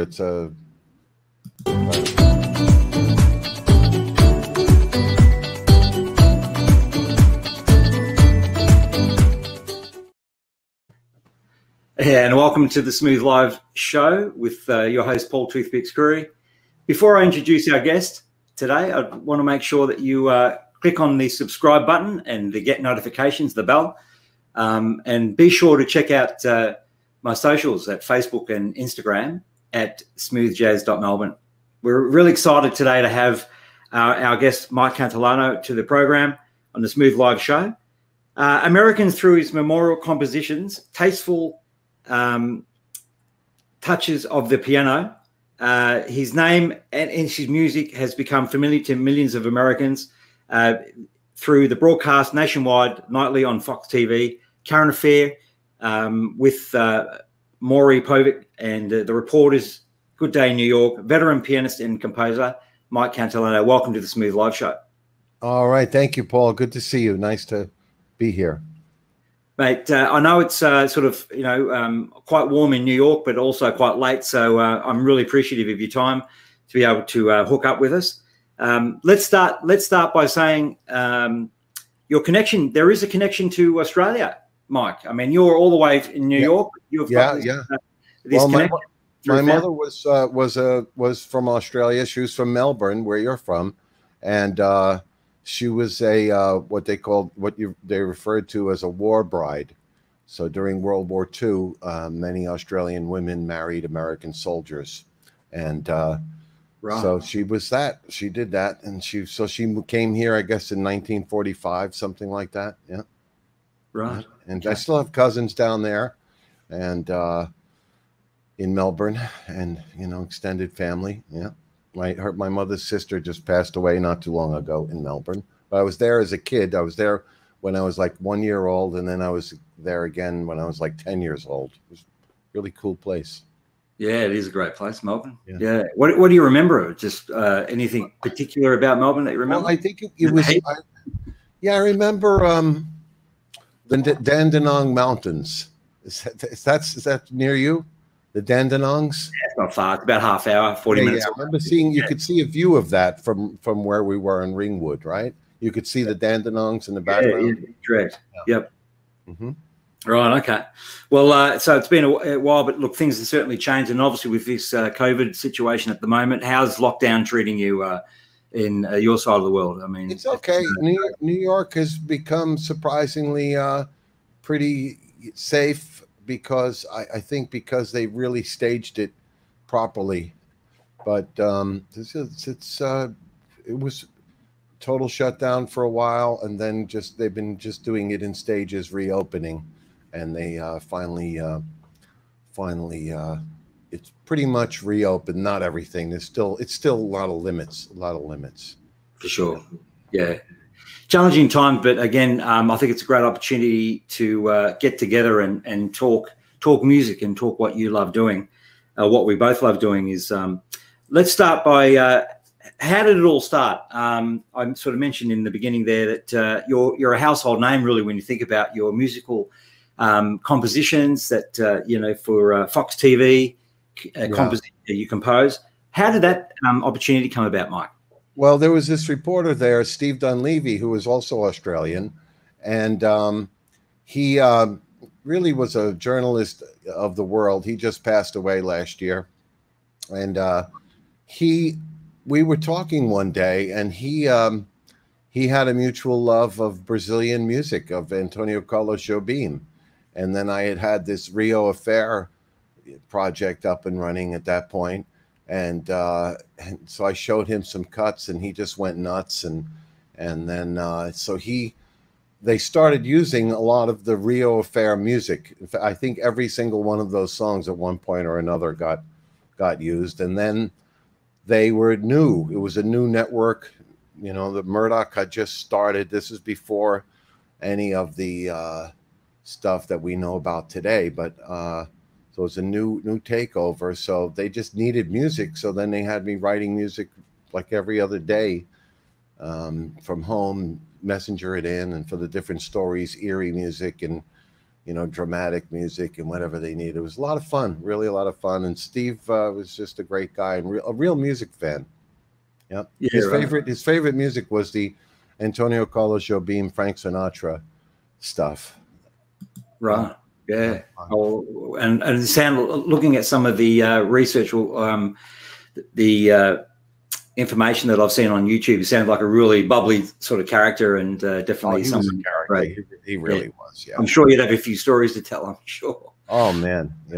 It's a Yeah, and welcome to the Smooth Live show with your host, Paul Toothpicks-Curry. Before I introduce our guest today, I want to make sure that you click on the subscribe button and the get notifications, the bell, and be sure to check out my socials at Facebook and Instagram at smoothjazz.melbourne. We're really excited today to have our guest, Mike Catalano, to the program on the Smooth Live show. Americans, through his memorial compositions, tasteful touches of the piano. His name and his music has become familiar to millions of Americans through the broadcast nationwide nightly on Fox TV, Current Affair with Maury Povich and the Reporters, Good Day New York, veteran pianist and composer Mike Catalano. Welcome to the Smooth Live show. All right. Thank you, Paul. Good to see you. Nice to be here. Mate, I know it's sort of, you know, quite warm in New York, but also quite late. So I'm really appreciative of your time to be able to hook up with us. Let's start by saying your connection. There is a connection to Australia, Mike. I mean, you're all the way in New York. You've got this, this connection. My mother was from Australia. She was from Melbourne, where you're from, and she was a what they referred to as a war bride. So during World War II, many Australian women married American soldiers, and right. So she was that. She did that, and she came here, I guess, in 1945, something like that. Yeah, right. And okay. I still have cousins down there, and in Melbourne, and you know, extended family. Yeah. My mother's sister just passed away not too long ago in Melbourne. But I was there as a kid. I was there when I was like 1 year old, and then I was there again when I was like 10 years old. It was a really cool place. Yeah, it is a great place, Melbourne. Yeah. Yeah. What do you remember? Just anything particular about Melbourne that you remember? Well, I think it was. I remember the Dandenong Mountains. Is that near you? The Dandenongs. Yeah, it's not far. It's about half hour, 40 minutes. Yeah. I remember seeing. You could see a view of that from where we were in Ringwood, right? You could see the Dandenongs in the background. Yeah, correct. Yeah. Yep. Mm-hmm. Right. Okay. Well, so it's been a while, but look, things have certainly changed, and obviously with this COVID situation at the moment, how's lockdown treating you in your side of the world? I mean, it's okay. New York has become surprisingly pretty safe. Because I think because they really staged it properly, but it was total shutdown for a while, and then they've been just doing it in stages, reopening, and they finally it's pretty much reopened. Not everything. It's still a lot of limits. For sure. Yeah. Challenging time, but again, I think it's a great opportunity to get together and talk music and talk what you love doing. What we both love doing is, let's start by how did it all start? I sort of mentioned in the beginning there that you're a household name really when you think about your musical compositions that you know, for Fox TV composition that you compose. How did that opportunity come about, Mike? Well, there was this reporter there, Steve Dunleavy, who was also Australian, and he really was a journalist of the world. He just passed away last year, and we were talking one day, and he had a mutual love of Brazilian music, of Antonio Carlos Jobim, and then I had this Rio Affair project up and running at that point. And so I showed him some cuts, and he just went nuts. And then they started using a lot of the Rio Affair music. In fact, I think every single one of those songs at one point or another got used. And then they were new. It was a new network. You know, the Murdoch had just started. This is before any of the stuff that we know about today, but. So it was a new takeover. So they just needed music. So then they had me writing music like every other day from home, messenger it in, and for the different stories, eerie music, and you know, dramatic music and whatever they need. It was a lot of fun, really a lot of fun. And Steve was just a great guy and a real music fan. Yep. Yeah, his favorite music was the Antonio Carlos Jobim, Frank Sinatra stuff. Right. Yeah. Oh, and the sound. Looking at some of the research, the information that I've seen on YouTube, it sounds like a really bubbly sort of character, and definitely some character. Right. He really was. Yeah. I'm sure you'd have a few stories to tell, I'm sure. Oh man, you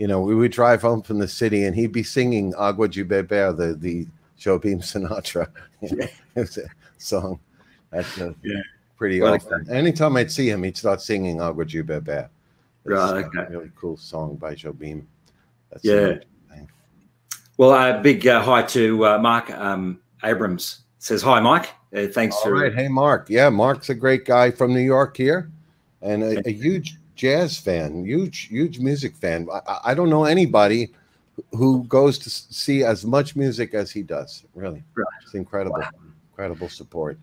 know, we would drive home from the city, and he'd be singing "Agua de Beber," the Jobim Sinatra song. That's pretty awesome. Anytime I'd see him, he'd start singing "Agua de Beber." Right, okay. A really cool song by Jobim. That's Well, a big hi to Mark Abrams. Says hi, Mike. Thanks. All right, hey, Mark. Yeah, Mark's a great guy from New York here, and a huge jazz fan, huge music fan. I don't know anybody who goes to see as much music as he does. Really, it's incredible, incredible support.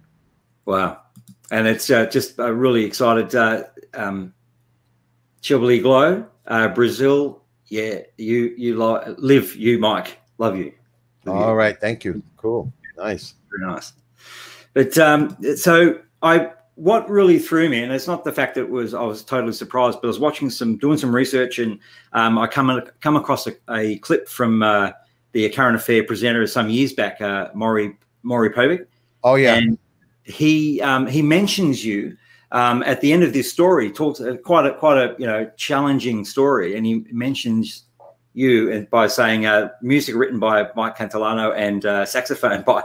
Wow, and it's just really excited. Chiboli Glow, Brazil. Yeah, you Mike. Love you. All right, thank you. Cool, nice, very nice. But so what really threw me, and it's not the fact that I was totally surprised, but I was doing some research, and I come across a clip from the Current Affair presenter some years back, Maury Povich. Oh yeah, and he mentions you at the end of this story. Talks quite a challenging story, and he mentions you and by saying music written by Mike Catalano and saxophone by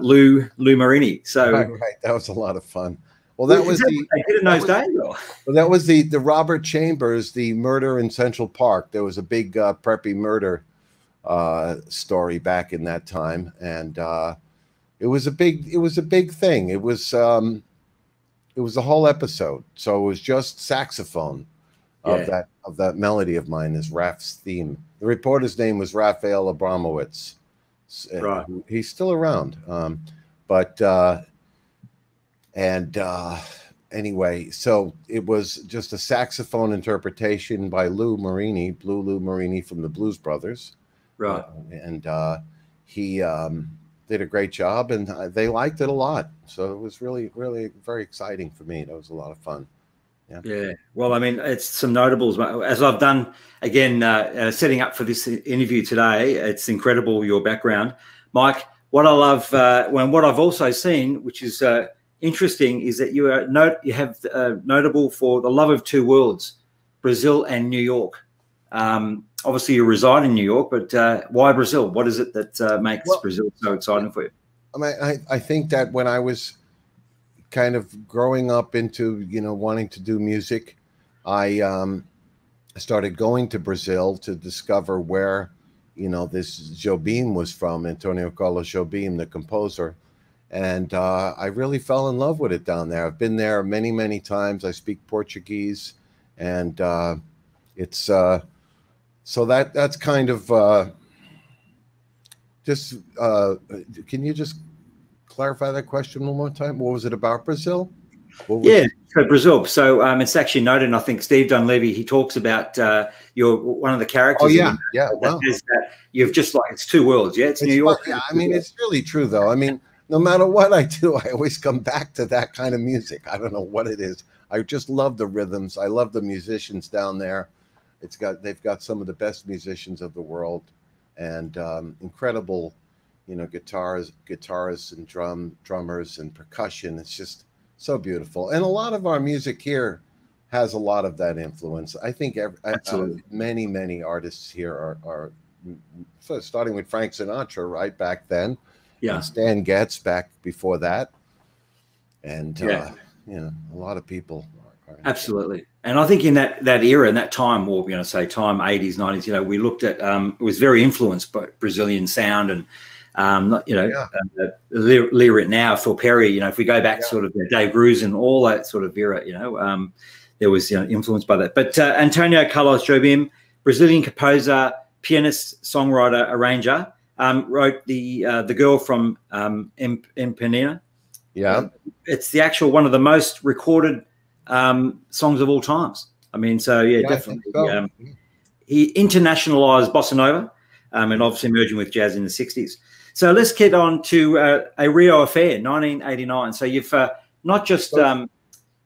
Lou Marini. So right, that was a lot of fun. Well, that was the they did in those days. Well, that was the Robert Chambers, the murder in Central Park. There was a big preppy murder story back in that time, and it was a big thing. It was a whole episode. So it was just saxophone of that melody of mine, is Raf's theme. The reporter's name was Raphael Abramowitz. Right. He's still around, anyway, so it was just a saxophone interpretation by Lou Marini from the Blues Brothers, right? He did a great job, and they liked it a lot, so it was really very exciting for me. That was a lot of fun. Yeah. Well, I mean, it's some notables. As I've done, again, setting up for this interview today, it's incredible, your background. Mike, what I love, what I've also seen, which is interesting, is that you have notable for the love of two worlds, Brazil and New York. Obviously, you reside in New York, but why Brazil? What is it that makes Brazil so exciting for you? I mean, I think that when I was kind of growing up into, wanting to do music, I started going to Brazil to discover where, this Jobim was from, Antonio Carlos Jobim, the composer. And I really fell in love with it down there. I've been there many, many times. I speak Portuguese, and it's, so that's kind of, can you just clarify that question one more time? What was it about Brazil? So Brazil. So it's actually noted, and I think Steve Dunleavy, he talks about you're one of the characters. Oh yeah, that you've just it's two worlds. Yeah, it's New York. Yeah, I mean, it's really true though. I mean, no matter what I do, I always come back to that kind of music. I don't know what it is. I just love the rhythms. I love the musicians down there. They've got some of the best musicians of the world, and incredible, guitarists and drummers and percussion. It's just so beautiful. And a lot of our music here has a lot of that influence. I think many artists here are first, starting with Frank Sinatra right back then. Yeah. And Stan Getz back before that. And, a lot of people. Absolutely. And I think in that era, in that time, or say time 80s, 90s, we looked at, it was very influenced by Brazilian sound, and Lyra now, Phil Perry, if we go back sort of Dave Grusin, all that sort of era, there was influenced by that. But Antonio Carlos Jobim, Brazilian composer, pianist, songwriter, arranger, wrote the Girl from Ipanema. Yeah, it's the actual one of the most recorded songs of all times. I mean, so yeah, definitely. So. He internationalized bossa nova, and obviously merging with jazz in the 60s. So let's get on to a Rio Affair, 1989. So you've not just, you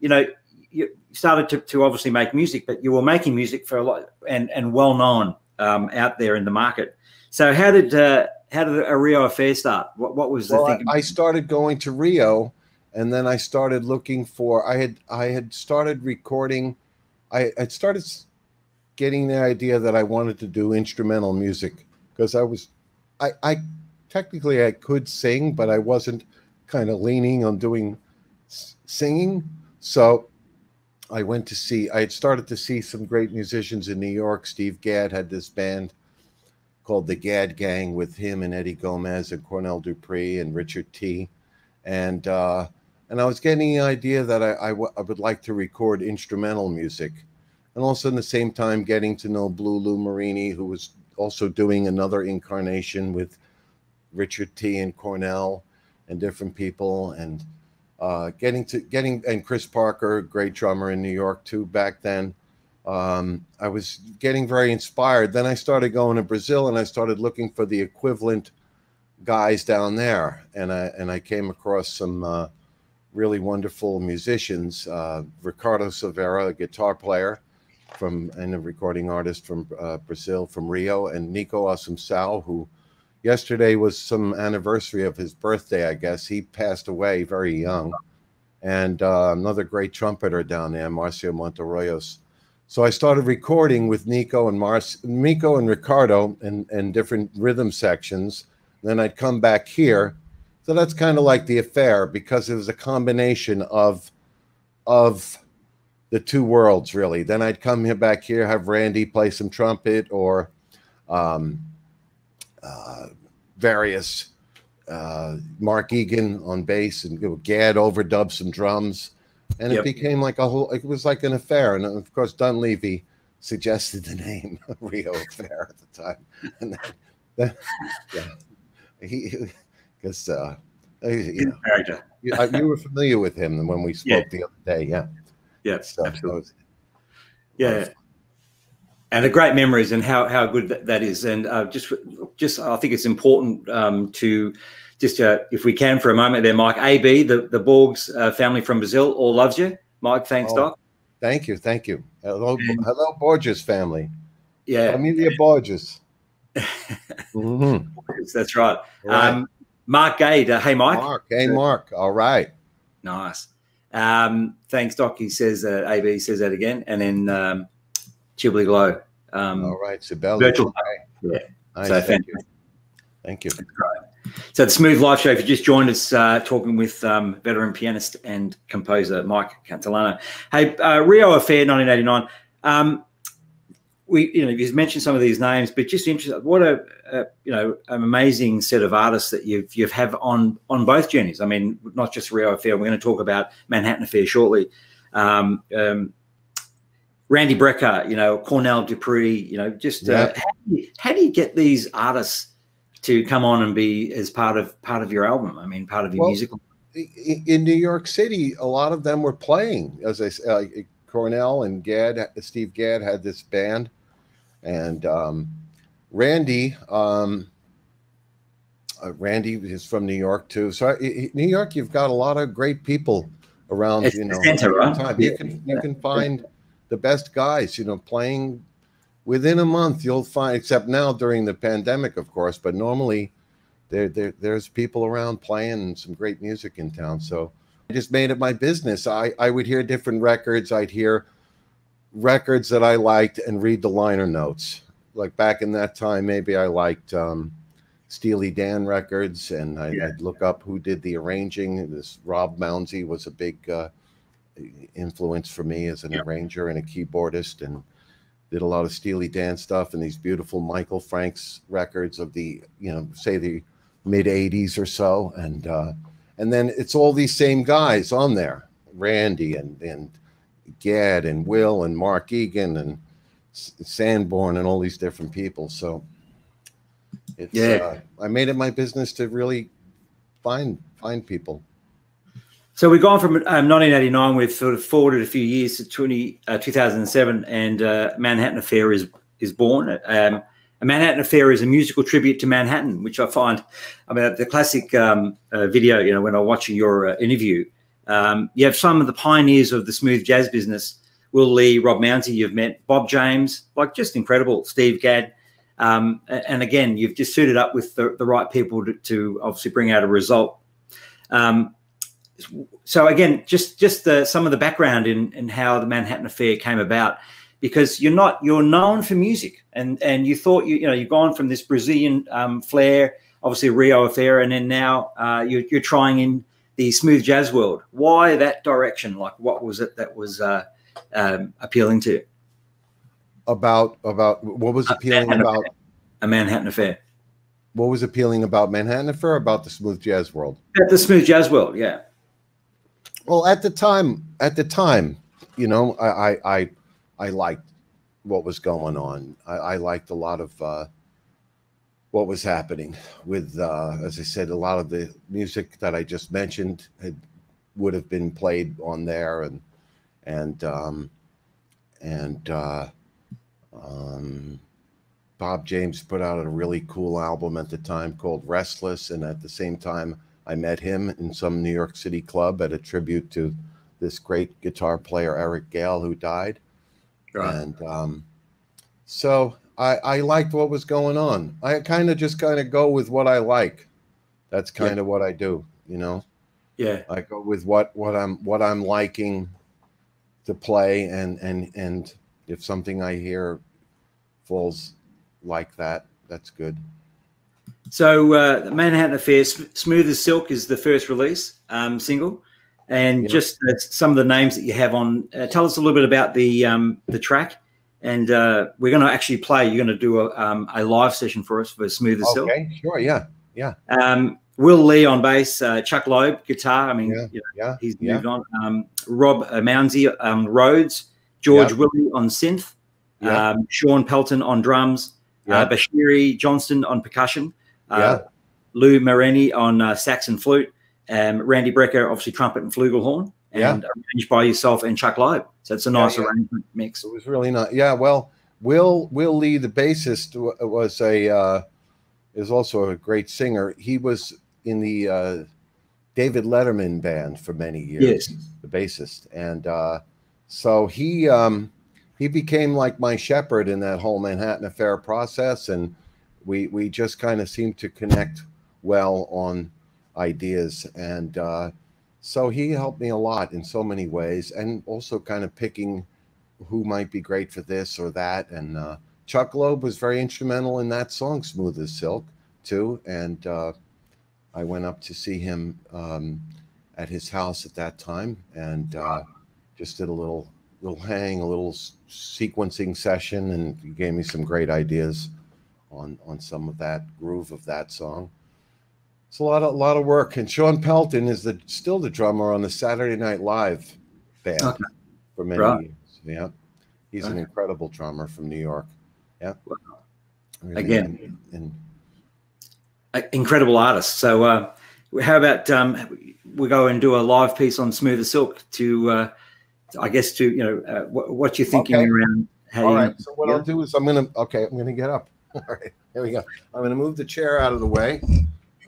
know, you started to obviously make music, but you were making music for a lot and well known out there in the market. So how did a Rio Affair start? What was the thing? I started going to Rio, and then I started looking for. I had started recording. I started getting the idea that I wanted to do instrumental music because I was, I technically I could sing, but I wasn't kind of leaning on doing singing. So I had started to see some great musicians in New York. Steve Gadd had this band called the Gadd Gang with him and Eddie Gomez and Cornell Dupree and Richard T. And I was getting the idea that I would like to record instrumental music. And also in the same time getting to know Lou Marini, who was also doing another incarnation with Richard T and Cornell and different people, and and Chris Parker, great drummer in New York too back then. I was getting very inspired. Then I started going to Brazil and I started looking for the equivalent guys down there, and I came across some really wonderful musicians. Ricardo Silveira, a guitar player and a recording artist from Brazil, from Rio, and Nico Assumpção, who yesterday was some anniversary of his birthday, I guess. He passed away very young. And another great trumpeter down there, Marcio Monterroyos. So I started recording with Nico and Ricardo in different rhythm sections. Then I'd come back here. So that's kind of like the affair, because it was a combination of the two worlds, really. Then I'd come here back here, have Randy play some trumpet or various Mark Egan on bass, and Gadd overdubbed some drums, and it became like a whole. It was like an affair, and of course Dunleavy suggested the name Rio Affair at the time, and because you were familiar with him when we spoke the other day, so, absolutely, And the great memories and how good that is. And just I think it's important to just, if we can for a moment there, Mike, AB, the Borges family from Brazil, all loves you. Mike, thanks, Doc. Thank you. Thank you. Hello, hello Borges family. Yeah. Familia Borges. That's right. Mark Gade. Hey, Mike. Mark. Hey, Mark. All right. Nice. Thanks, Doc. He says, AB says that again. And then... Chiboli Glow. All right, Sibeli. Virtual. Yeah. Nice. So thank you. So the Smooth Live Show, if you just joined us, talking with veteran pianist and composer Mike Catalano. Hey, Rio Affair, 1989. You know, you've mentioned some of these names, but just interesting. What an amazing set of artists that you've had on both journeys. I mean, not just Rio Affair. We're going to talk about Manhattan Affair shortly. Randy Brecker, you know, Cornell Dupree, you know, just how do you get these artists to come on and be as part of your album? I mean, part of your musical. In New York City, a lot of them were playing. As I say, Cornell and Steve Gadd had this band, and Randy. Randy is from New York too. So New York, you've got a lot of great people around. It's the center, right? You can find the best guys, you know, playing within a month. You'll find, except now during the pandemic, of course, but normally there's people around playing some great music in town. So I just made it my business. I would hear different records. I'd hear records that I liked and read the liner notes. Like back in that time, maybe I liked Steely Dan records, and I'd look up who did the arranging. This Rob Mounsey was a big influence for me as an arranger and a keyboardist, and did a lot of Steely Dan stuff and these beautiful Michael Franks records of the, you know, say the mid 80s or so. And then it's all these same guys on there, Randy and Gadd and Will and Mark Egan and Sanborn and all these different people. So it's, I made it my business to really find people. So we've gone from 1989, we've sort of forwarded a few years to 2007, and Manhattan Affair is born. Manhattan Affair is a musical tribute to Manhattan, which I find, I mean, the classic video, you know, when I'm watching your interview, you have some of the pioneers of the smooth jazz business, Will Lee, Rob Mounsey, you've met, Bob James, like just incredible, Steve Gadd. And again, you've just suited up with the right people to obviously bring out a result. So again, just some of the background in how the Manhattan Affair came about, because you're known for music, and you thought you've gone from this Brazilian flair, obviously Rio Affair, and then now you're trying in the smooth jazz world. Why that direction? Like, what was it that was appealing to you? About what was appealing about a Manhattan Affair? What was appealing about Manhattan Affair? About the smooth jazz world? At the smooth jazz world, yeah. Well, at the time, you know, I liked what was going on. I liked a lot of what was happening with, as I said, a lot of the music that I just mentioned would have been played on there, and Bob James put out a really cool album at the time called Restless, and at the same time, I met him in some New York City club at a tribute to this great guitar player, Eric Gale, who died. Right. And so I liked what was going on. I kind of go with what I like. That's kind of what I do, you know? Yeah. I go with what I'm liking to play, and if something I hear falls like that, that's good. So the Manhattan Affair, Smooth as Silk is the first release single, and just some of the names that you have on. Tell us a little bit about the track, and we're going to actually play. You're going to do a live session for us for Smooth as Silk. Okay, sure, yeah. Will Lee on bass, Chuck Loeb guitar. I mean, he's moved on. Rob Mounsey Rhodes, George Willie on synth, Sean Pelton on drums, Bashiri Johnston on percussion. Lou Marini on sax and flute, Randy Brecker, obviously trumpet and flugelhorn, and arranged by yourself and Chuck Loeb. So it's a nice arrangement mix. It was really nice. Yeah, well, Will Lee, the bassist, was is also a great singer. He was in the David Letterman band for many years, the bassist. And so he became like my shepherd in that whole Manhattan Affair process, and we just kind of seemed to connect well on ideas, and so he helped me a lot in so many ways, and also kind of picking who might be great for this or that. And Chuck Loeb was very instrumental in that song Smooth as Silk too, and I went up to see him at his house at that time, and just did a little hang, a little sequencing session, and he gave me some great ideas on some of that groove of that song. It's a lot of work. And Sean Pelton is still the drummer on the Saturday Night Live band for many years. Yeah, he's an incredible drummer from New York. Yeah, wow. Really, again, and incredible artist. So how about we go and do a live piece on Smooth as Silk to I guess to what you're thinking around. How all right. So what I'll do is I'm gonna get up. All right, here we go. I'm going to move the chair out of the way.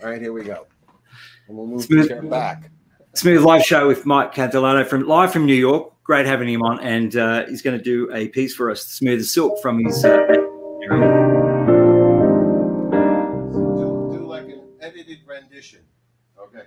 All right, here we go. And we'll move the chair back. Smooth live show with Mike Catalano live from New York. Great having him on, and he's going to do a piece for us, Smooth as Silk, from his. Do like an edited rendition. Okay.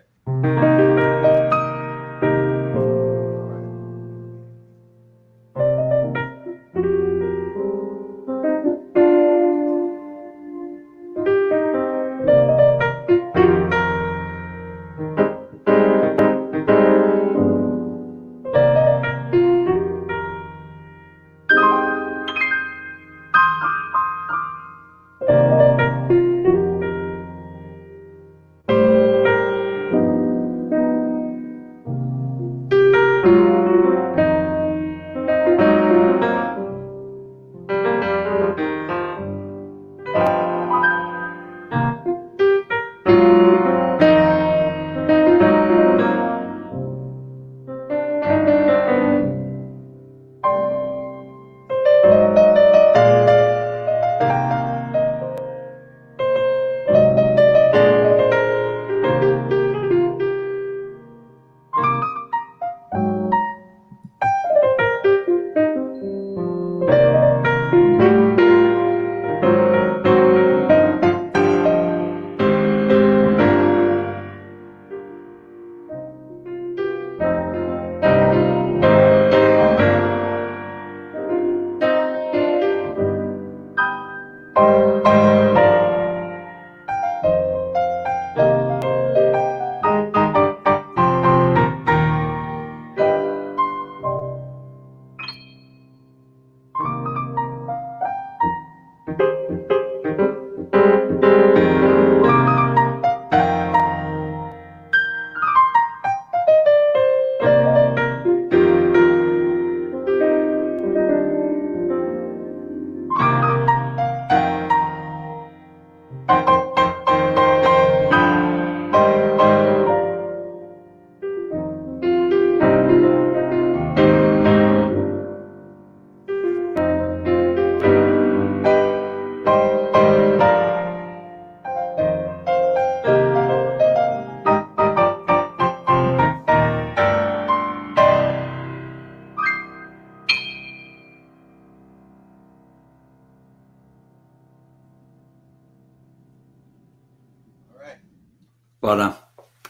Well done.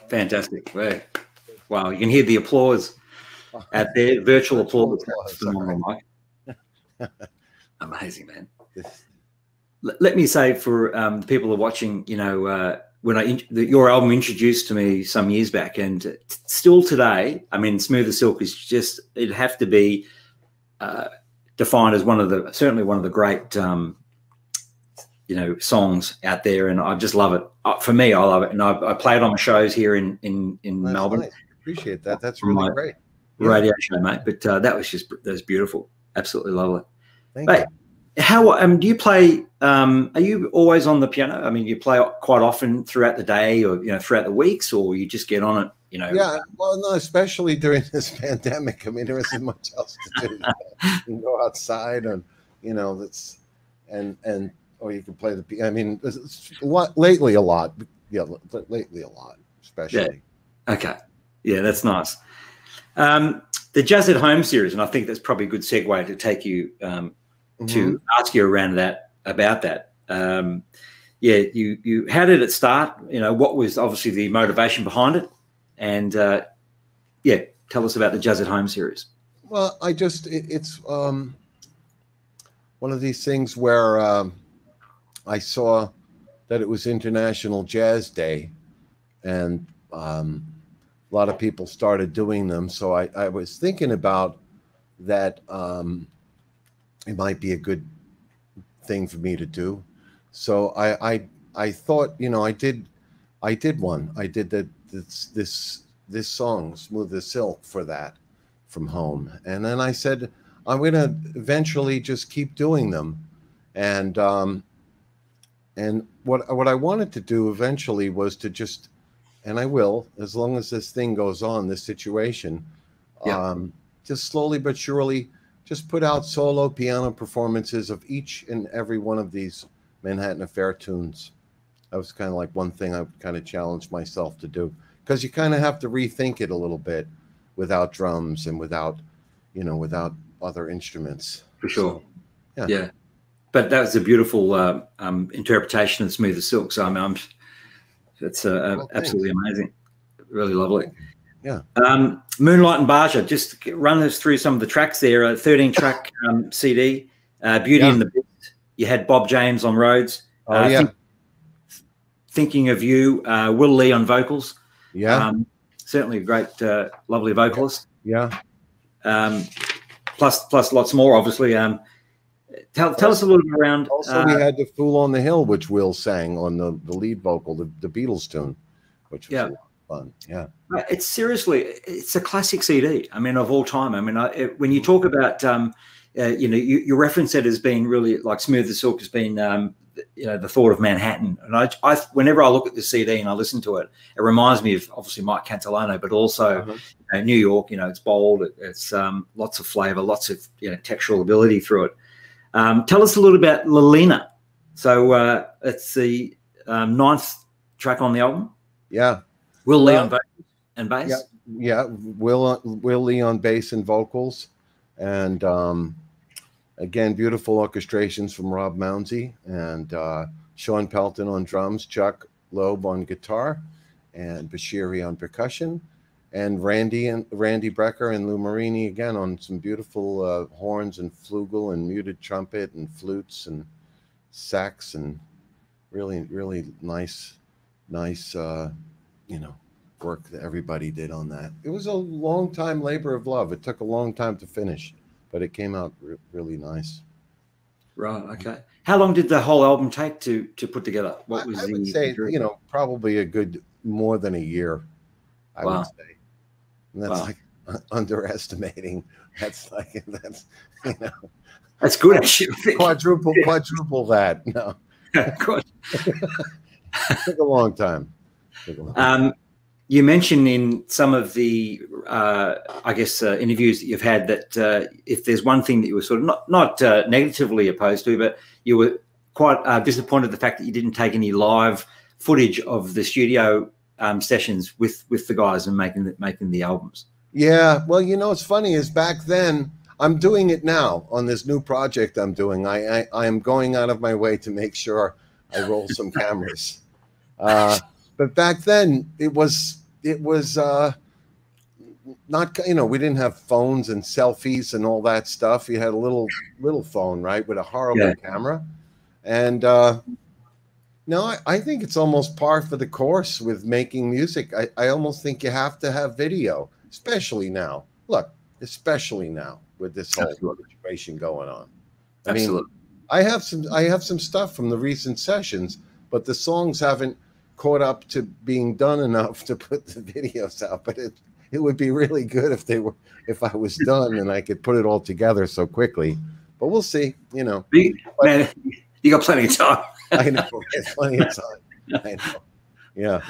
Fantastic. Wow. You can hear the applause at their virtual applause. Phenomenal, Mike. Amazing, man. Let me say for the people who are watching, you know, when your album introduced to me some years back, and still today, I mean, Smooth as Silk is just, it'd have to be defined as one of the, certainly one of the great, you know, songs out there. And I just love it. For me, I love it. And I play it on my shows here in Melbourne. Nice. Appreciate that. That's really great. Radio show, mate. But that was beautiful. Absolutely lovely. Thank you. How do you play? Are you always on the piano? I mean, you play quite often throughout the day, or you know, throughout the weeks, or you just get on it, you know? Yeah, well, no, especially during this pandemic. I mean, there isn't much else to do. You can go outside, and you know, that's and or you can play the piano. I mean, lately a lot, yeah, lately a lot, especially. Yeah. Okay, yeah, that's nice. The Jazz at Home series, and I think that's probably a good segue to take you. To ask you around that about that, yeah, you how did it start? You know, what was obviously the motivation behind it, and yeah, tell us about the Jazz at Home series. Well, I just it's one of these things where I saw that it was International Jazz Day, and a lot of people started doing them. So I was thinking about that. It might be a good thing for me to do. So I thought, you know, I did one. I did this song, Smooth as Silk, for that from home. And then I said, I'm going to eventually just keep doing them. And what I wanted to do eventually was to just, and I will, as long as this thing goes on, this situation, yeah. Just slowly but surely, just put out solo piano performances of each and every one of these Manhattan Affair tunes. That was kind of like one thing I kind of challenged myself to do, because you kind of have to rethink it a little bit without drums and without, you know, without other instruments. For sure. So, yeah. Yeah. But that was a beautiful interpretation of Smooth as Silk. So I mean, it's absolutely amazing. Really lovely. Yeah. Moonlight and Baja, just run us through some of the tracks there. A 13-track CD, Beauty and the Beast. You had Bob James on Rhodes. Oh, yeah. Thinking of You, Will Lee on vocals. Yeah. Certainly a great, lovely vocalist. Yeah. Plus lots more, obviously. Tell us a little bit around. Also, we had the Fool on the Hill, which Will sang on the lead vocal, the Beatles tune, which was a lot of fun. Yeah. It's seriously, it's a classic CD. I mean, of all time. I mean, when you talk about, you know, you reference it as being really like Smooth as Silk has been, you know, the thought of Manhattan. And I, whenever I look at the CD and I listen to it, it reminds me of obviously Mike Catalano, but also you know, New York. You know, it's bold. It's lots of flavor, lots of textural ability through it. Tell us a little about Lelena. So it's the 9th track on the album. Yeah, Will Lee on vocals. And bass? Yeah, Will Lee on bass and vocals, and again, beautiful orchestrations from Rob Mounsey and Sean Pelton on drums, Chuck Loeb on guitar, and Bashiri on percussion, and Randy Brecker and Lou Marini again on some beautiful horns and flugel and muted trumpet and flutes and sax, and really nice you know, work that everybody did on that. It was a long time labor of love. It took a long time to finish, but it came out really nice. Right. Okay. How long did the whole album take to put together? What was I would say, you know, probably a good more than a year. I would say, and that's like underestimating. That's like you know, that's good. Actually, quadruple that. No, good. It took a long time. You mentioned in some of the, I guess, interviews that you've had that if there's one thing that you were sort of not negatively opposed to, but you were quite disappointed the fact that you didn't take any live footage of the studio sessions with the guys and making the albums. Yeah, well, you know, it's funny is back then, I'm doing it now on this new project I'm doing. I am going out of my way to make sure I roll some cameras. But back then it was not, you know, we didn't have phones and selfies and all that stuff. You had a little phone, right, with a horrible camera. And no, I think it's almost par for the course with making music. I almost think you have to have video, especially now. Look, especially now with this whole situation going on. I mean, I have some stuff from the recent sessions, but the songs haven't caught up to being done enough to put the videos out. But it would be really good if they were, if I was done and I could put it all together so quickly. But we'll see, you know. Man, you got plenty of time. I know, it's plenty of time. I know. Yeah.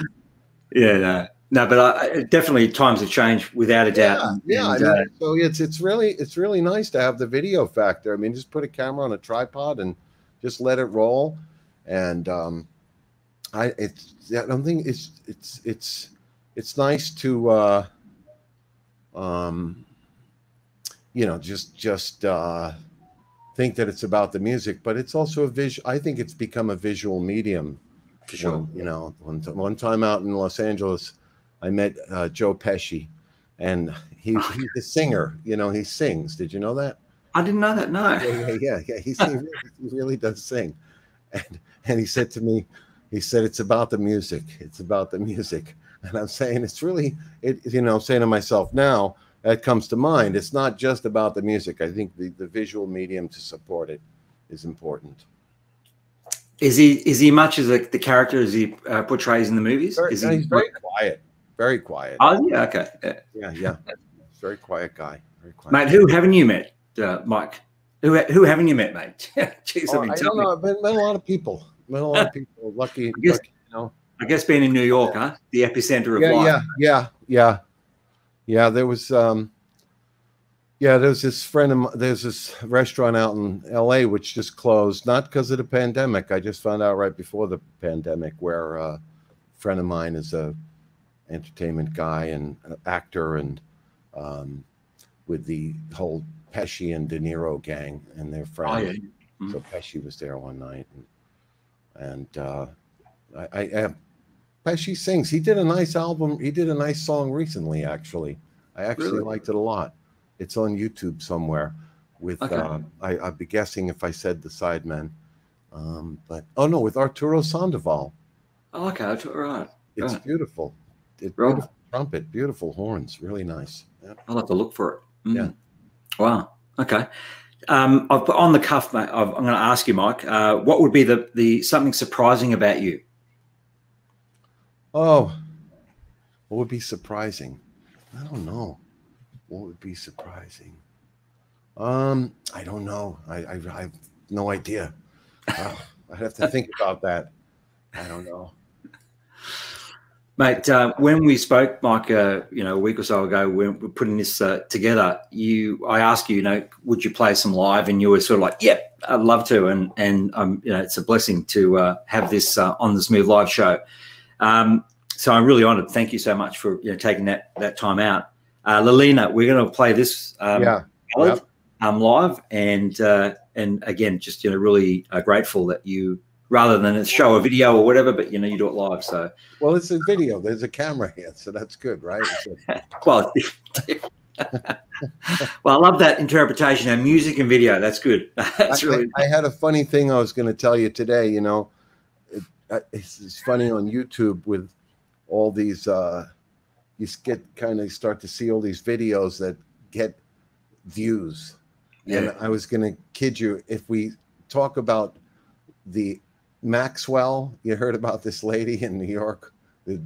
Yeah, no, but definitely times have changed without a doubt. Yeah, and, I mean, so it's really nice to have the video factor. I mean, just put a camera on a tripod and just let it roll. And I think it's nice to you know, just think that it's about the music, but it's also a visual. I think it's become a visual medium. For sure. You know, one time out in Los Angeles, I met Joe Pesci, and he's a singer. You know, he sings. Did you know that? I didn't know that. No. Yeah. He really does sing, and he said to me, he said, "It's about the music. It's about the music." And I'm saying, it's really, you know, I'm saying to myself now, that comes to mind. It's not just about the music. I think the visual medium to support it is important. Is he much as the character as he portrays in the movies? He's very quiet. Very quiet. Oh, yeah, okay. Yeah. Very quiet guy. Very quiet. Mate, who haven't you met, Mike? Who haven't you met, mate? Jeez, I don't know. I've met a lot of people. Lucky, you know. I guess being in New York, huh? The epicenter of life. Yeah. There was this friend of mine. There's this restaurant out in LA which just closed, not because of the pandemic. I just found out right before the pandemic, where a friend of mine is a entertainment guy and an actor, and with the whole Pesci and De Niro gang and their friends. Oh, yeah. Mm-hmm. So Pesci was there one night, and Pesci sings. He did a nice album. He did a nice song recently, actually. I actually liked it a lot. It's on YouTube somewhere. With I'd be guessing if I said the Sidemen, but with Arturo Sandoval. Oh, okay, right. It's beautiful. It's beautiful trumpet, beautiful horns, really nice. Yeah. I'll have to look for it. Mm. Yeah. Wow. Okay. On the cuff, mate. I'm going to ask you, Mike. What would be the something surprising about you? Oh, what would be surprising? I don't know. What would be surprising? I don't know. I have no idea. I'd have to think about that. I don't know. Mate, when we spoke, Mike, you know, a week or so ago, we're putting this together. I asked you, you know, would you play some live? And you were sort of like, "Yep, I'd love to." And you know, it's a blessing to have this on the Smooth Live show. So I'm really honoured. Thank you so much for, you know, taking that time out. Lelena, we're going to play this live, and again, just, you know, really grateful that you, rather than a show or video or whatever, but, you know, you do it live. So, well, it's a video. There's a camera here, so that's good, right? Well, I love that interpretation of music and video. That's good. That's really. I had a funny thing I was going to tell you today. You know, it's funny on YouTube with all these. You start to see all these videos that get views. Yeah. And I was going to kid you, if we talk about the Maxwell, you heard about this lady in New York, the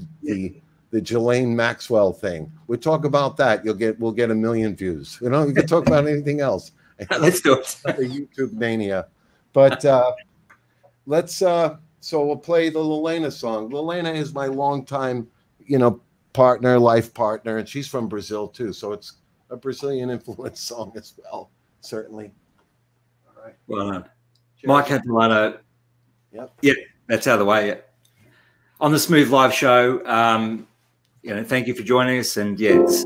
Ghislaine Maxwell thing. We talk about that, we'll get 1 million views. You know, you can talk about anything else. Let's do it. The YouTube mania. But so we'll play the Lelena song. Lelena is my longtime, you know, life partner, and she's from Brazil too, so it's a Brazilian influence song as well, certainly. All right, well done. Mike Catalano. Yep, that's out of the way. Yeah. On the Smooth Live show, you know, thank you for joining us, and yeah, it's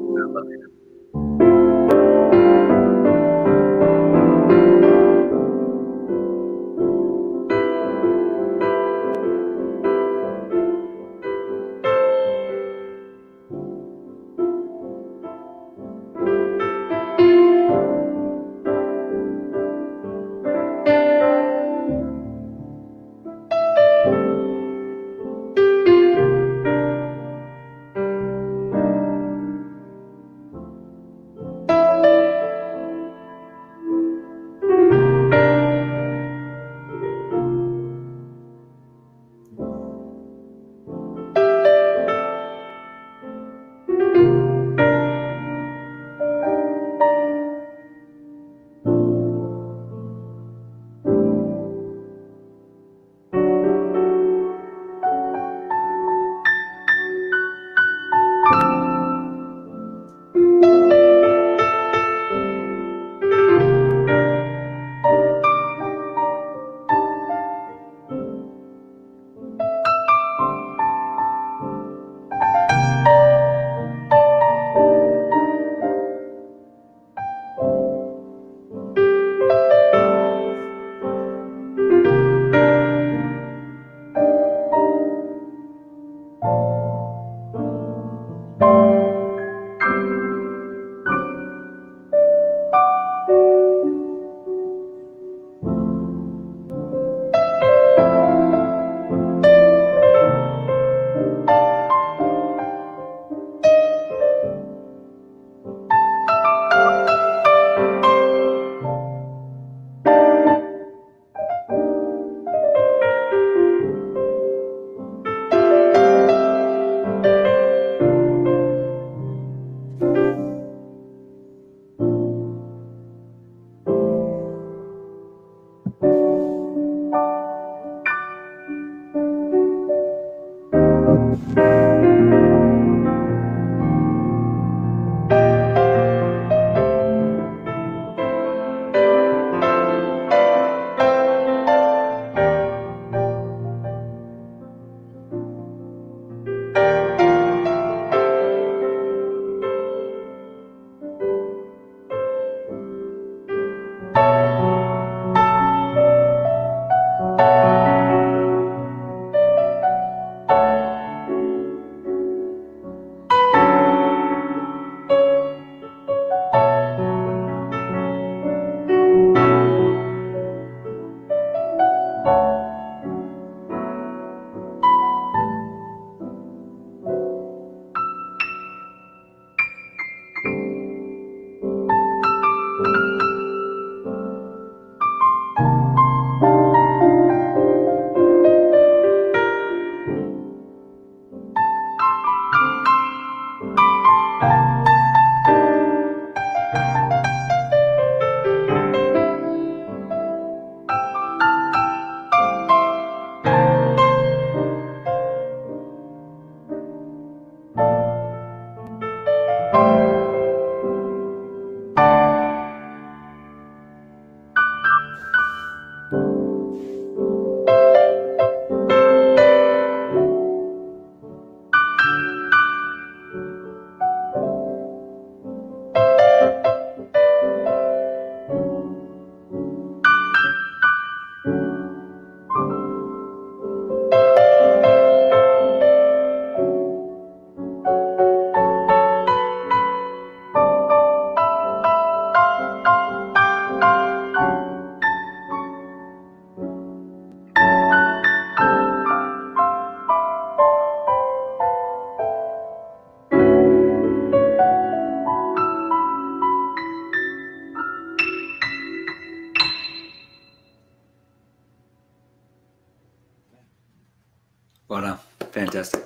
Fantastic.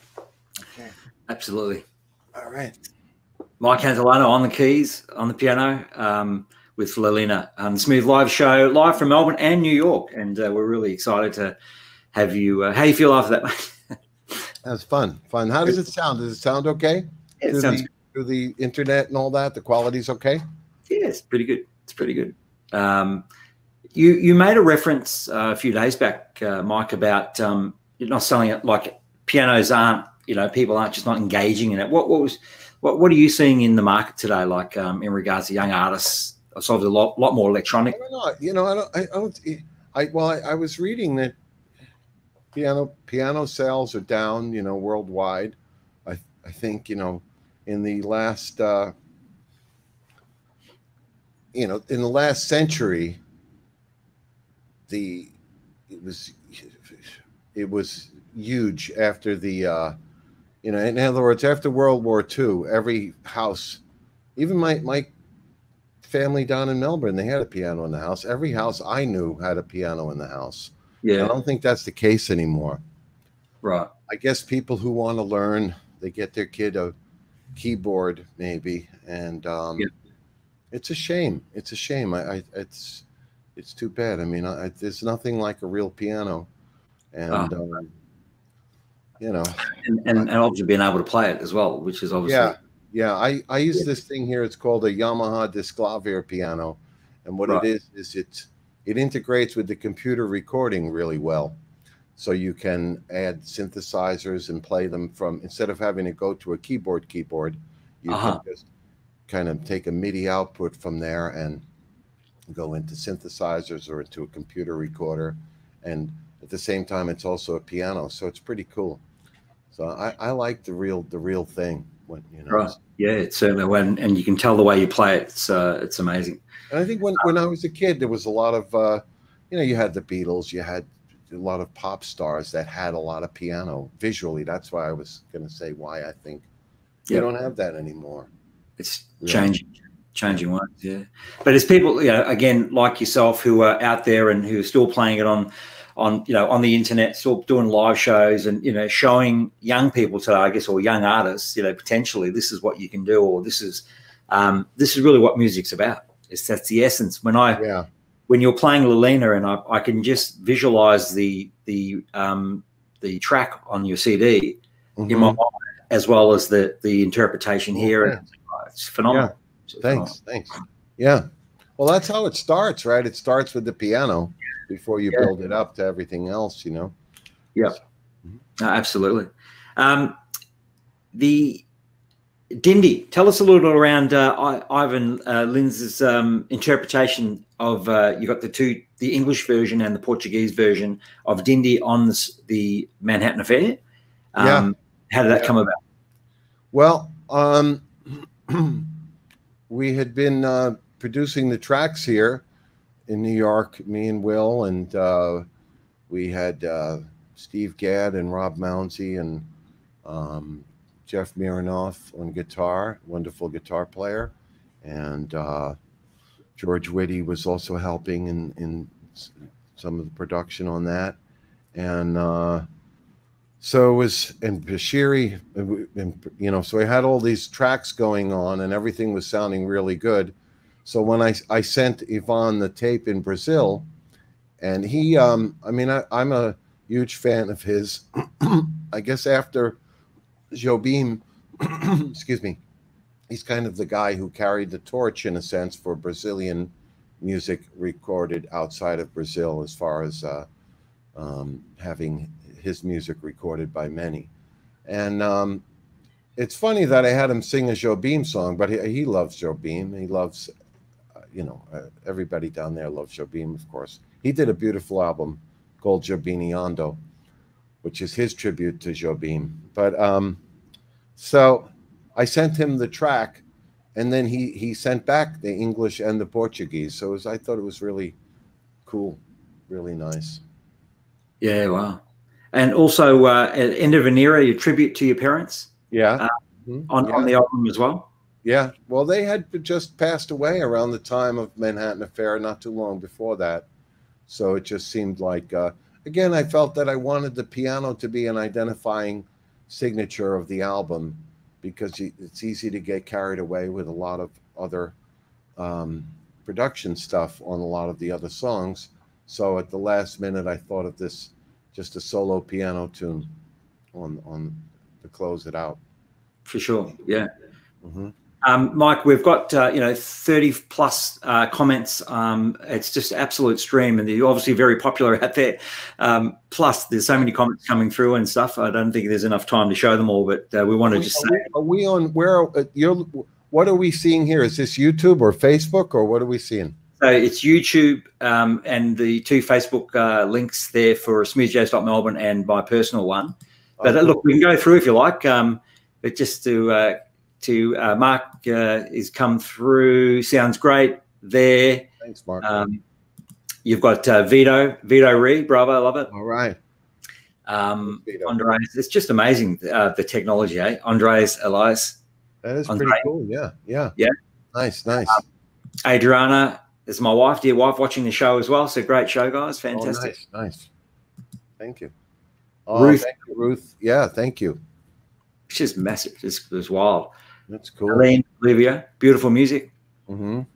Okay. Absolutely. All right. Mike Catalano on the keys, on the piano, with Lelena on the Smooth Live show, live from Melbourne and New York. And we're really excited to have you. How do you feel after that? That was fun. Fun. How does it sound? Does it sound okay? Yeah, it sounds good. Through the internet and all that, the quality's okay? Yeah, it's pretty good. It's pretty good. You made a reference a few days back, Mike, about you're not selling it, like pianos aren't, you know, people aren't just not engaging in it. What are you seeing in the market today, like in regards to young artists? I saw there's a lot more electronic. I don't know. You know, I was reading that piano sales are down, you know, worldwide. I think, you know, in the last in the last century, it was huge after the, in other words, after World War II, every house, even my family down in Melbourne, they had a piano in the house. Every house I knew had a piano in the house. Yeah. I don't think that's the case anymore. Right. I guess people who want to learn, they get their kid a keyboard maybe. And It's a shame. It's a shame. It's too bad. I mean, there's nothing like a real piano. And, and obviously being able to play it as well, which is obviously. Yeah. I use this thing here. It's called a Yamaha Disclavier piano. And what it is it integrates with the computer recording really well. So you can add synthesizers and play them from, instead of having to go to a keyboard, you can just kind of take a MIDI output from there and go into synthesizers or into a computer recorder. And at the same time, it's also a piano, so it's pretty cool. So I like the real thing. When right. Yeah, it's certainly when, and you can tell the way you play it. It's amazing. And I think when I was a kid, there was a lot of you had the Beatles, you had a lot of pop stars that had a lot of piano visually. That's why I was going to say why I think you don't have that anymore. It's changing ones, yeah. But it's people, again, like yourself, who are out there and who are still playing it on the internet, still doing live shows and, showing young people today, I guess, or young artists, potentially this is what you can do, or this is really what music's about. That's the essence. When you're playing Lelena, and I can just visualize the the track on your CD in my mind, as well as the interpretation here. Yeah. It's phenomenal. Yeah. Thanks. Thanks. Yeah. Well, that's how it starts, right? It starts with the piano before you build it up to everything else, you know? Yeah. So, absolutely. The Dindi, tell us a little around Ivan Lins's interpretation of, you got the English version and the Portuguese version of Dindi on the Manhattan Affair. How did that come about? Well, we had been producing the tracks here in New York, me and Will, and we had Steve Gadd and Rob Mounsey and Jeff Miranoff on guitar, wonderful guitar player, and George Witte was also helping in some of the production on that, and so it was, and Bashiri, and, you know, so I had all these tracks going on and everything was sounding really good. So when I sent Ivan the tape in Brazil, and he, I mean, I'm a huge fan of his. I guess after Jobim, excuse me, he's kind of the guy who carried the torch in a sense for Brazilian music recorded outside of Brazil, as far as having his music recorded by many. And it's funny that I had him sing a Jobim song, but he loves Jobim. He loves, you know, everybody down there loves Jobim, of course. He did a beautiful album called Jobiniando, which is his tribute to Jobim. But so I sent him the track, and then he sent back the English and the Portuguese. So it was, I thought it was really cool, really nice. Yeah, wow. And also at End of an Era, your tribute to your parents. Yeah. On the album as well. Yeah. Well, they had just passed away around the time of Manhattan Affair, not too long before that. So it just seemed like, again, I felt that I wanted the piano to be an identifying signature of the album, because it's easy to get carried away with a lot of other production stuff on a lot of the other songs. So at the last minute, I thought of this, just a solo piano tune on to close it out. For sure, yeah. Mike, we've got, you know, 30-plus comments. It's just an absolute stream, and you're obviously very popular out there. Plus, there's so many comments coming through and stuff. I don't think there's enough time to show them all, but we want to just say. Are we on, where, what are we seeing here? Is this YouTube or Facebook, or what are we seeing? So it's YouTube and the two Facebook links there for smoothjazz.melbourne and my personal one. But look, we can go through if you like. But just to Mark is come through. Sounds great there. Thanks, Mark. You've got Vito Ree. Bravo, I love it. All right. Andres, it's just amazing, the technology, eh? Andres Elias. That is Andres. Pretty cool, yeah. Yeah. Yeah. Nice, nice. Adriana is my wife, dear wife, watching the show as well. So great show, guys. Fantastic. Oh, nice, nice. Thank you. Oh, Ruth. Thank you, Ruth. Yeah, thank you. It's just massive. It's wild. That's cool. Lelena, Olivia, beautiful music. Chiboli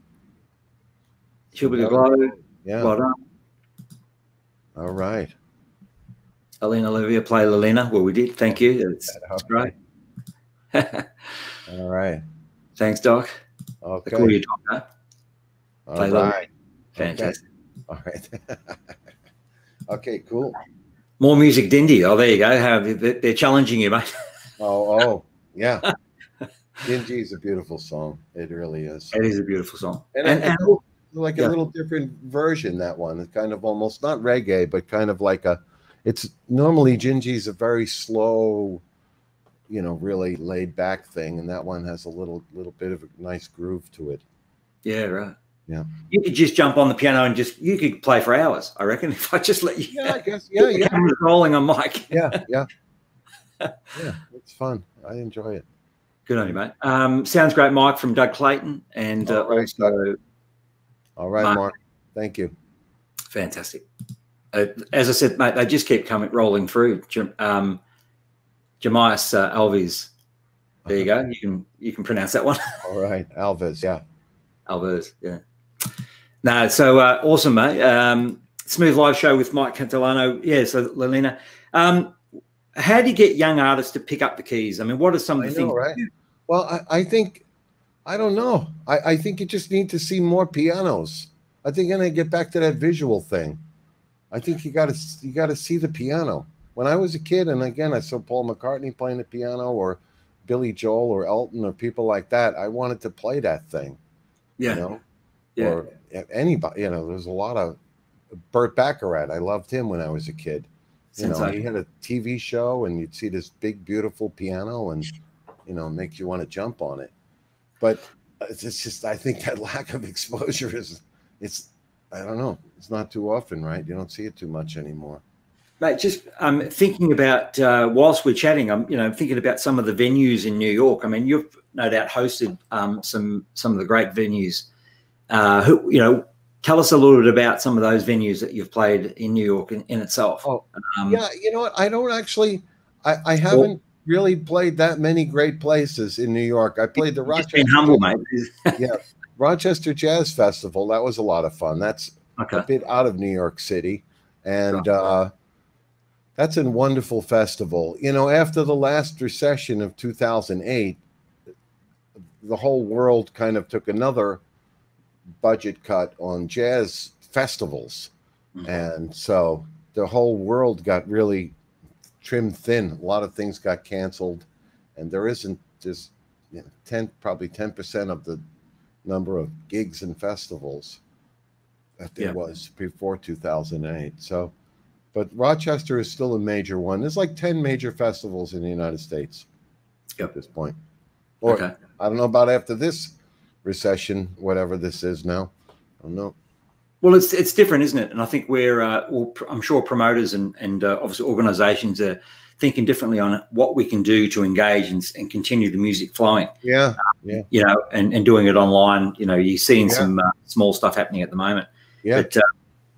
Glow. Yeah. Well done. All right. Lelena, Olivia, play Lelena. Well, we did. Thank you. It's great. All right. Thanks, Doc. Okay. I call you Doc, huh? All right. Fantastic. Okay. All right. Okay, cool. More music, Dindi. Oh, there you go. How they're challenging you, mate. Oh, yeah. Ginji is a beautiful song. It really is. It is a beautiful song. And like a little different version, that one. It's kind of almost, not reggae, but kind of like a, it's normally Ginji's a very slow, you know, really laid back thing. And that one has a little bit of a nice groove to it. Yeah, right. Yeah. You could just jump on the piano and you could play for hours, I reckon, if I just let you. Yeah, I guess. Yeah, yeah. Rolling on mic. Yeah, yeah. Yeah, it's fun. I enjoy it. Good on you, mate. Sounds great, Mike, from Doug Clayton. And all right, also, all right, Mark. Thank you. Fantastic. As I said, mate, they just keep coming, rolling through. Jamias Alves. There you go. You can pronounce that one. All right, Alves. Yeah, Alves. Yeah. No, so awesome, mate. Smooth live show with Mike Catalano. Yeah, so Lelena. How do you get young artists to pick up the keys? I mean, what are some of the things? Right? Well, I think, I don't know. I think you just need to see more pianos. I think, and I get back to that visual thing. I think you got to see the piano. When I was a kid, and again, I saw Paul McCartney playing the piano, or Billy Joel, or Elton, or people like that. I wanted to play that thing. Yeah. You know? Yeah. Or anybody, you know, there's a lot of Burt Bacharach. I loved him when I was a kid. You know, he had a TV show, and you'd see this big, beautiful piano, and, you know, make you want to jump on it. But it's just, I think that lack of exposure is, I don't know, it's not too often, right? You don't see it too much anymore. Mate, just thinking about, whilst we're chatting, I'm, you know, thinking about some of the venues in New York. I mean, you've no doubt hosted some of the great venues. You know, tell us a little bit about some of those venues that you've played in New York in itself. Oh, yeah, you know what? I don't actually, I haven't really played that many great places in New York. I played the Rochester. Just being humble, mate. Yeah, Rochester Jazz Festival. That was a lot of fun. That's a bit out of New York City, and that's a wonderful festival. You know, after the last recession of 2008, the whole world kind of took another budget cut on jazz festivals, and so the whole world got really trimmed thin. A lot of things got canceled, and there isn't just, you know, probably 10% of the number of gigs and festivals that there was before 2008. So, but Rochester is still a major one. There's like 10 major festivals in the United States at this point. Or I don't know about after this recession, whatever this is now. I don't know. Well, it's different, isn't it? And I think we're, I'm sure promoters and obviously organizations are thinking differently on what we can do to engage and continue the music flowing. Yeah. You know, and doing it online. You know, you're seeing some small stuff happening at the moment. Yeah. But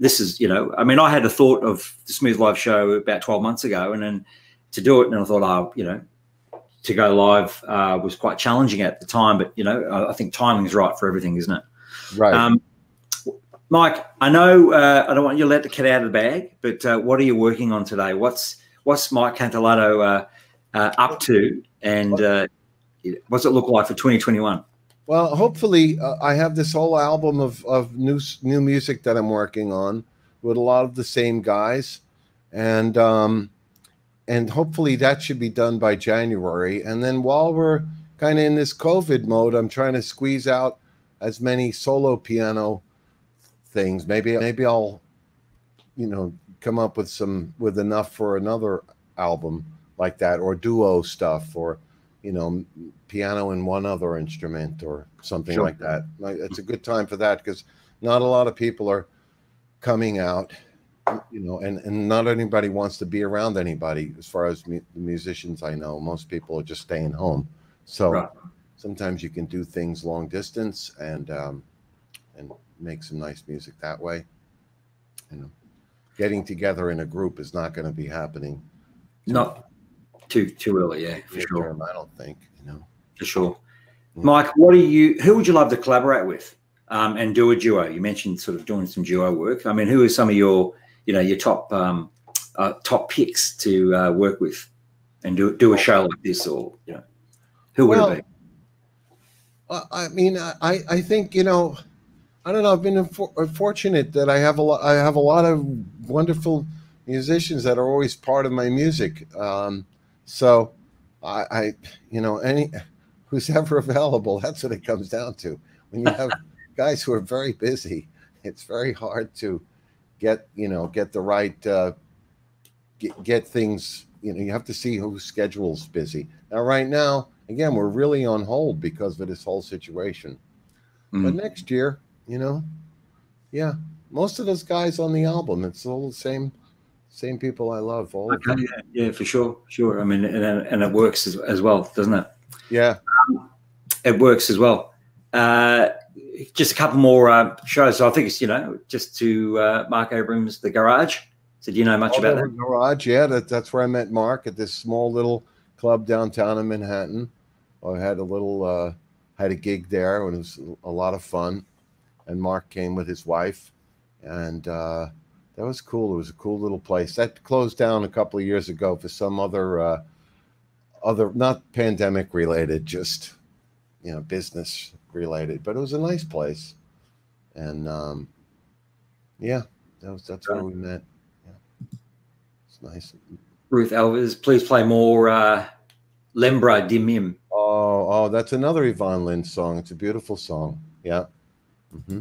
this is, you know, I mean, I had a thought of the Smooth Live show about 12 months ago, and then to do it, and I thought, oh, you know, to go live was quite challenging at the time. But, you know, I think timing is right for everything, isn't it? Right. Mike, I know I don't want you to let the cat out of the bag, but what are you working on today? What's Mike Catalano up to, and what's it look like for 2021? Well, hopefully I have this whole album of new music that I'm working on with a lot of the same guys, and hopefully that should be done by January. And then while we're kind of in this COVID mode, I'm trying to squeeze out as many solo piano things. Maybe I'll, you know, come up with enough for another album like that, or duo stuff, or, you know, piano and one other instrument or something like that. It's a good time for that, because not a lot of people are coming out, you know, and not anybody wants to be around anybody. As far as the musicians I know, most people are just staying home. So sometimes you can do things long distance and make some nice music that way. You know, getting together in a group is not going to be happening. Not too early, yeah, for sure. Term, I don't think, you know, for sure. Yeah. Mike, who would you love to collaborate with and do a duo? You mentioned sort of doing some duo work. I mean, who are some of your, you know, your top picks to work with and do a show like this, or, you know, who would it be? I mean, I think, you know, I don't know. I've been fortunate that I have a lot of wonderful musicians that are always part of my music. So I you know, who's ever available, that's what it comes down to. When you have guys who are very busy, it's very hard to get, you know, get the right, get things, you know, you have to see whose schedule's busy. Now, right now, again, we're really on hold because of this whole situation. But next year, you know, yeah, most of those guys on the album, it's all the same people I love. All yeah, for sure, sure. I mean, and it works as well, doesn't it? Yeah, it works as well. Just a couple more shows. So I think it's, you know, just to Mark Abrams, The Garage. So do you know much about that? Garage, yeah, that's where I met Mark, at this small little club downtown in Manhattan. I had a little had a gig there, and it was a lot of fun. And Mark came with his wife, and That was cool. It was a cool little place. That closed down a couple of years ago for some other, not pandemic related, just, you know, business related, but it was a nice place. And, yeah, that's where we met. Yeah. It's nice. Ruth Alves, please play more Lembra de Mim. Oh, that's another Ivan Lins song. It's a beautiful song. Yeah. Mm-hmm.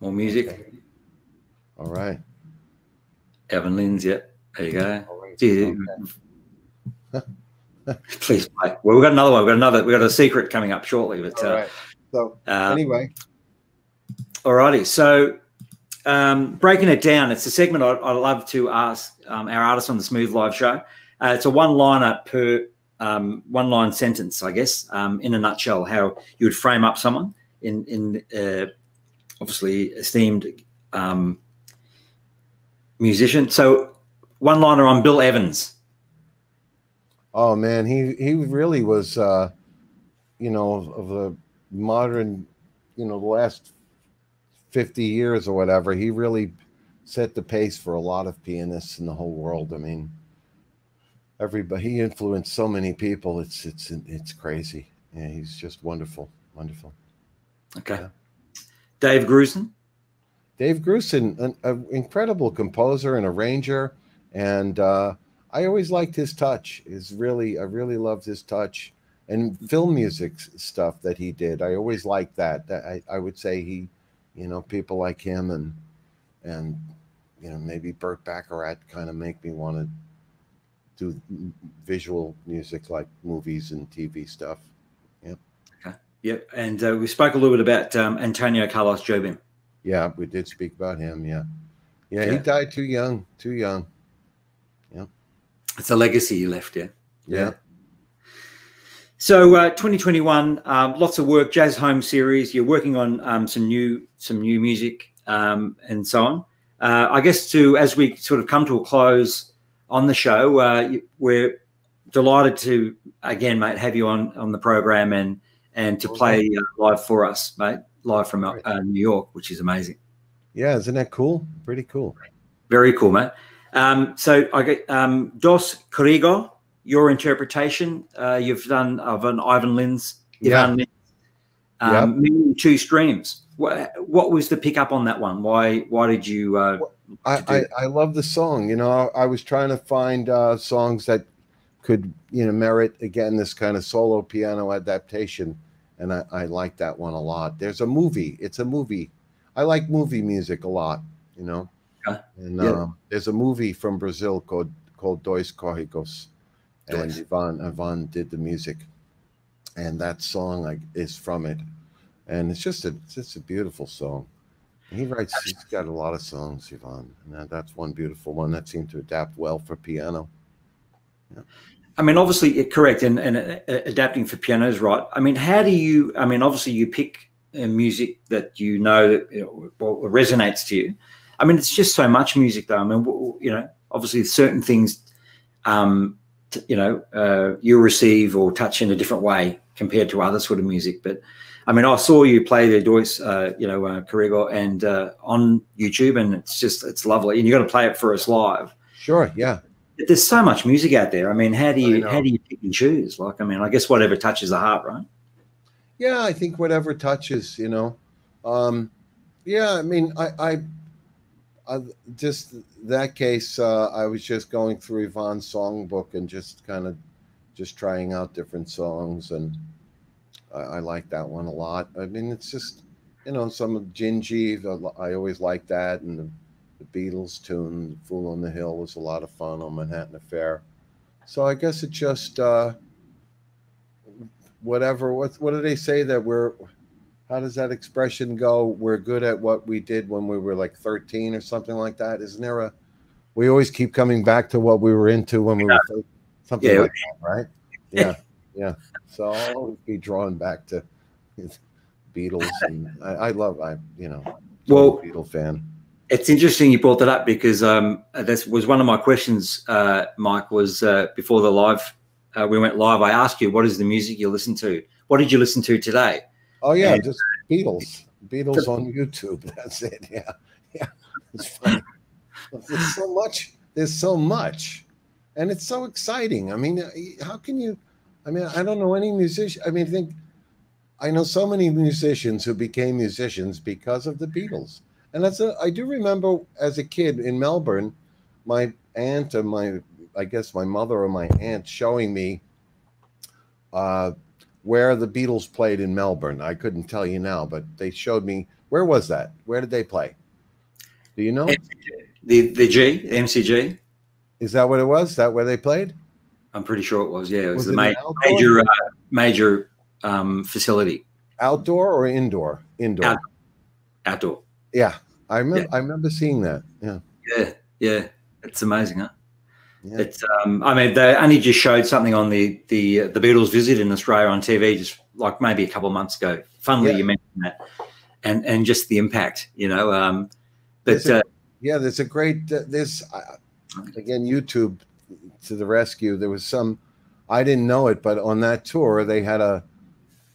More music. Okay. All right. Ivan Lins, yeah. There you go. Right. Yeah. Okay. Please play. Well, we've got another one. We've got a secret coming up shortly. But all right. So anyway. All righty. So breaking it down, it's a segment I love to ask our artists on the Smooth Live Show. It's a one-liner per one-line sentence, I guess, in a nutshell, how you would frame up someone in obviously esteemed musician. So one-liner on Bill Evans. Oh, man, he really was, you know, of the modern, you know, the last 50 years or whatever, he really set the pace for a lot of pianists in the whole world. I mean, everybody, he influenced so many people. It's crazy. Yeah, he's just wonderful, wonderful. Okay. Yeah. Dave Grusin. Dave Grusin, an incredible composer and arranger, and I always liked his touch. I really loved his touch and film music stuff that he did. I always liked that. I would say he. You know, people like him and you know, maybe Burt Bacharach kind of make me want to do visual music like movies and TV stuff. Yeah. Okay. Yep. And we spoke a little bit about Antonio Carlos Jobim. Yeah, we did speak about him. Yeah. Yeah, yeah. He died too young. Too young. Yeah. It's a legacy you left. Yeah. Yeah. Yeah. So 2021, lots of work, Jazz Home series. You're working on some new music and so on. I guess as we sort of come to a close on the show, we're delighted to again, mate, have you on the program and to play live for us, mate, live from New York, which is amazing. Yeah, isn't that cool? Pretty cool. Very cool, mate. So I get Dois Córregos. Your interpretation you've done of an Ivan Lins, Ivan Lins, yep. Two Streams. What was the pickup on that one? Why did you? I love the song. You know, I was trying to find songs that could, you know, merit again this kind of solo piano adaptation, and I like that one a lot. There's a movie. It's a movie. I like movie music a lot. You know, and there's a movie from Brazil called Dois Córregos. And Ivan did the music, and that song is from it, and it's just a beautiful song. And he writes; he's got a lot of songs, Ivan, and that's one beautiful one that seemed to adapt well for piano. Yeah. I mean, obviously, you're correct, and adapting for piano is right. I mean, how do you? I mean, obviously, you pick music that you know that resonates to you. I mean, it's just so much music, though. I mean, you know, obviously, certain things. You know, you'll receive or touch in a different way compared to other sort of music. But I mean, I saw you play the Dois, Córregos and on YouTube, and it's lovely. And you're going to play it for us live. Sure, yeah. But there's so much music out there. I mean, how do you pick and choose? Like, I mean, I guess whatever touches the heart, right? Yeah, I think whatever touches, you know. Yeah, I mean, I just that case, I was just going through Ivan's songbook and just trying out different songs, and I like that one a lot. I mean, it's just, you know, some of Ginji, I always like that, and the Beatles tune, Fool on the Hill was a lot of fun on Manhattan Affair. So I guess it just whatever. What do they say that we're? How does that expression go? We're good at what we did when we were like 13 or something like that. Isn't there a? We always keep coming back to what we were into when we were 13, something like that, right? Yeah, yeah. So I'll always be drawn back to Beatles, and I you know, well, I'm a Beatle fan. It's interesting you brought that up because this was one of my questions. Mike was before the live we went live. I asked you, what is the music you listen to? What did you listen to today? Oh yeah, just Beatles on YouTube. That's it. Yeah, Yeah, it's funny. There's so much, and it's so exciting. I mean, how can you? I mean, I don't know any musician. I mean, I know so many musicians who became musicians because of the Beatles. And I do remember as a kid in Melbourne, my aunt or my mother or my aunt showing me where the Beatles played in Melbourne. I couldn't tell you now, but they showed me. Where was that? Where did they play? Do you know? The MCG. Is that what it was? Is that where they played? I'm pretty sure it was. Yeah, it was the major facility. Outdoor or indoor? Indoor. Outdoor. Yeah, I remember. Yeah. I remember seeing that. Yeah. Yeah, yeah. It's amazing, huh? Yeah. It's. I mean, they only just showed something on the Beatles visit in Australia on TV, just like maybe a couple of months ago. Funnily, you mentioned that, and just the impact, you know. There's a great. Again, YouTube to the rescue. There was some, I didn't know it, but on that tour they had a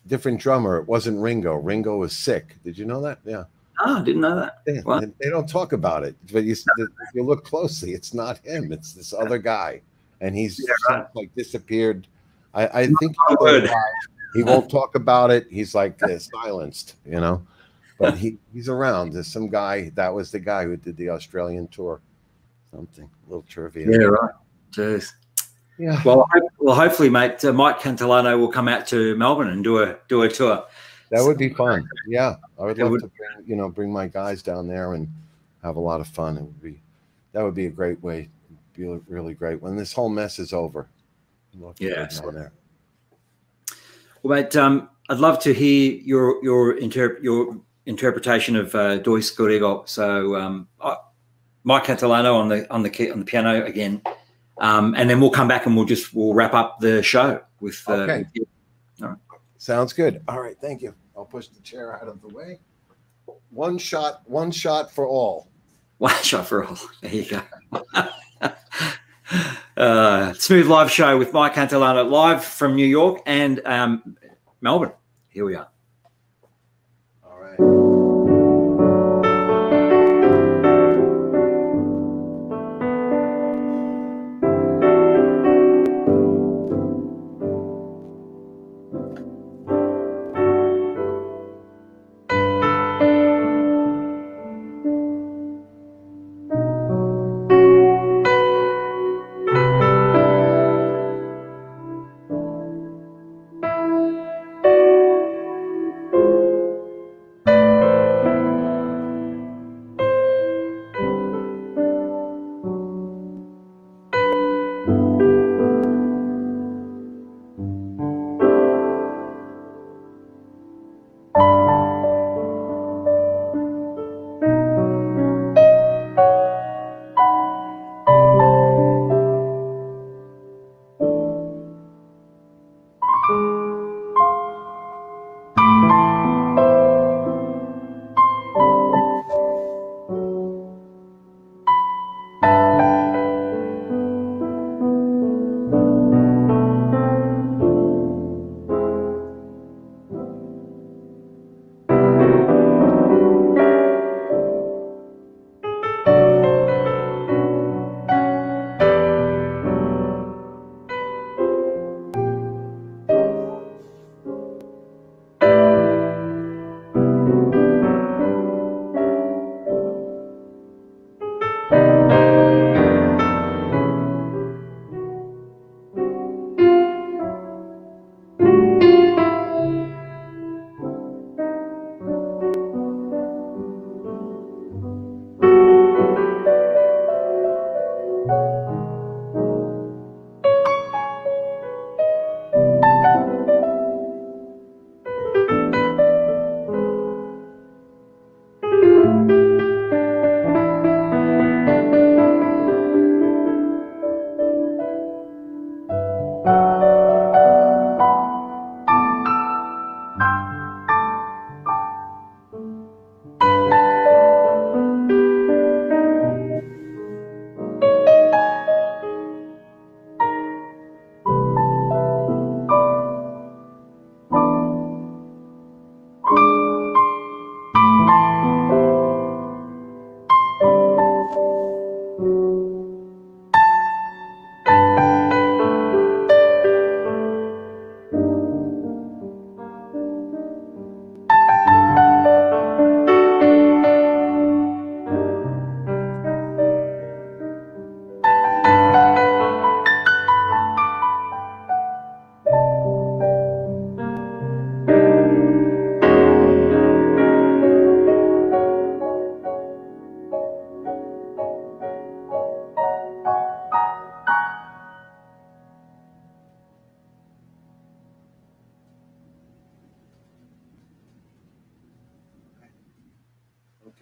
different drummer. It wasn't Ringo. Ringo was sick. Did you know that? Yeah. Oh, I didn't know that. Yeah. Wow. They don't talk about it, but if you look closely, it's not him. It's this other guy, and he's like disappeared. I think he won't talk about it. He's like silenced, you know. But he's around. There's some guy. That was the guy who did the Australian tour. Something a little trivia. Yeah, right. Jeez. Yeah. Well, hopefully, mate, Mike Catalano will come out to Melbourne and do a tour. That would be fun. Yeah, I would love to bring my guys down there and have a lot of fun. That would be a great way. It'd be a really great when this whole mess is over. Yeah. There. Well, mate, I'd love to hear your interpretation of Dois Córregos. So, Mike Catalano on the piano again, and then we'll come back and we'll wrap up the show with. Okay. All right. Sounds good. All right, thank you. I'll push the chair out of the way. One shot for all. One shot for all. There you go. Smooth live show with Mike Catalano live from New York and Melbourne. Here we are. All right.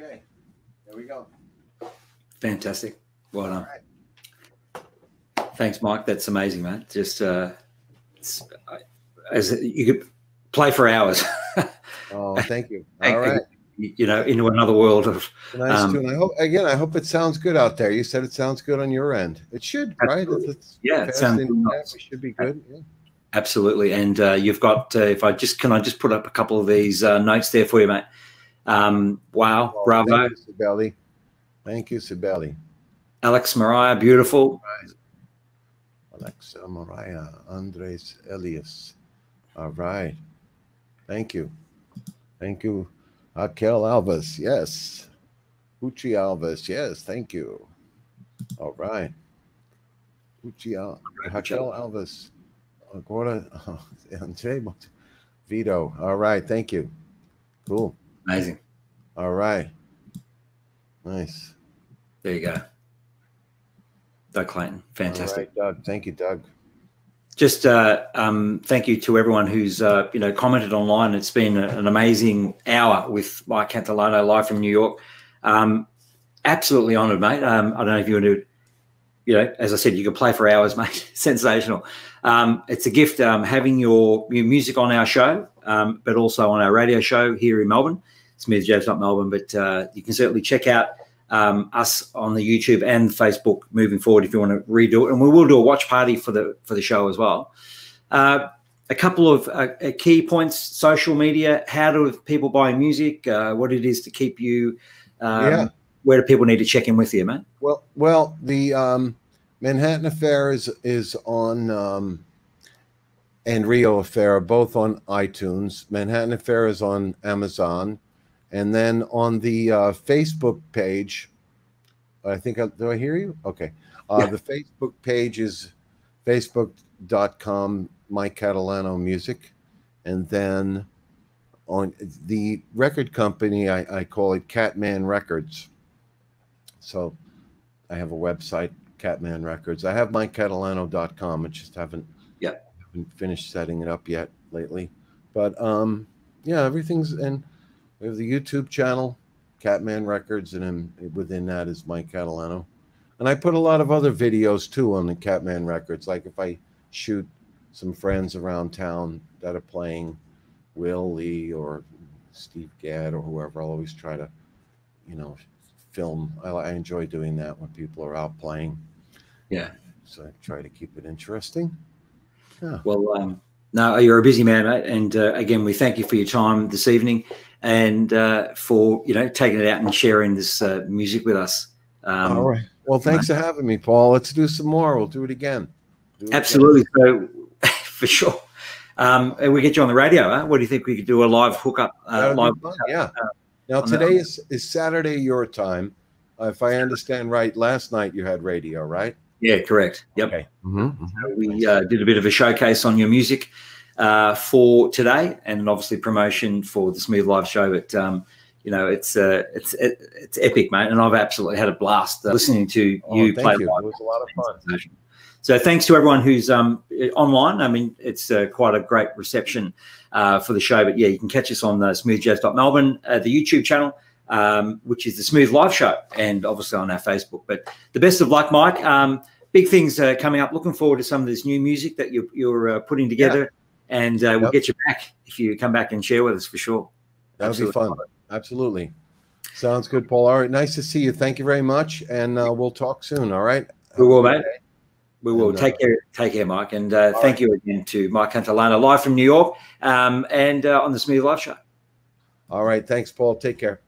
Okay, there we go. Fantastic. Well done. Right. Thanks, Mike. That's amazing, mate. Just as you could play for hours. Oh, thank you. All right. You know, into another world of nice tune. I hope I hope it sounds good out there. You said it sounds good on your end. It should, absolutely. Right? It's yeah, it sounds good. It should be good. Yeah. Absolutely. And you've got if I just can I just put up a couple of these notes there for you, mate. Wow, well, bravo. Thank you, Sibeli. Thank you, Sibeli. Alex Mariah, beautiful. Alex Mariah, Andres Elias. All right. Thank you. Thank you. Raquel Alves, yes. Uchi Alves, yes. Thank you. All right. Uchi Alves. Raquel Alves. Agora. Vito. All right. Thank you. Cool. Amazing. All right. Nice. There you go. Doug Clayton. Fantastic. All right, Doug. Thank you, Doug. Just thank you to everyone who's you know, commented online. It's been an amazing hour with Mike Catalano live from New York. Absolutely honoured, mate. I don't know if you want to, you know, as I said, you could play for hours, mate. Sensational. It's a gift having your music on our show, but also on our radio show here in Melbourne. It's smoothjazz.melbourne, but you can certainly check out us on the YouTube and Facebook moving forward if you want to redo it, and we will do a watch party for the show as well. A couple of key points: social media, how do people buy music, what it is to keep you, where do people need to check in with you, mate? Well, the Manhattan Affair is on, and Rio Affair are both on iTunes. Manhattan Affair is on Amazon. And then on the Facebook page, I think, do I hear you? Okay. Yeah. The Facebook page is facebook.com, Mike Catalano Music. And then on the record company, I call it Catman Records. So I have a website, Catman Records. I have MikeCatalano.com. I just haven't finished setting it up yet lately. But, yeah, everything's in. We have the YouTube channel, Catman Records, and within that is Mike Catalano. And I put a lot of other videos, too, on the Catman Records. Like if I shoot some friends around town that are playing Will Lee or Steve Gadd or whoever, I'll always try to, you know, film. I enjoy doing that when people are out playing. Yeah. So I try to keep it interesting. Yeah. Well, no, you're a busy man, mate. And, again, we thank you for your time this evening. And for, you know, taking it out and sharing this music with us. All right. Well, thanks for having me, Paul. Let's do some more. We'll do it again. Absolutely. So for sure. And we get you on the radio. Huh? What do you think? We could do a live hookup. Now today is Saturday your time. If I understand right, last night you had radio, right? Yeah, correct. Yep. Okay. Mm-hmm. So we did a bit of a showcase on your music. For today, and obviously promotion for the Smooth Live show, but you know, it's epic, mate, and I've absolutely had a blast listening to you play live. It was a lot of fun. So thanks to everyone who's online. I mean, it's quite a great reception for the show, but yeah, you can catch us on the smoothjazz.melbourne, the YouTube channel, which is the Smooth Live show, and obviously on our Facebook. But the best of luck, Mike. Big things coming up. Looking forward to some of this new music that you're putting together. Yeah. And we'll get you back if you come back and share with us for sure. That would be fun. Absolutely. Sounds good, Paul. All right. Nice to see you. Thank you very much. And we'll talk soon. All right. We will, mate. We will. Take care. Take care, Mike. And thank you again to Mike Catalano live from New York and on the Smooth Live show. All right. Thanks, Paul. Take care.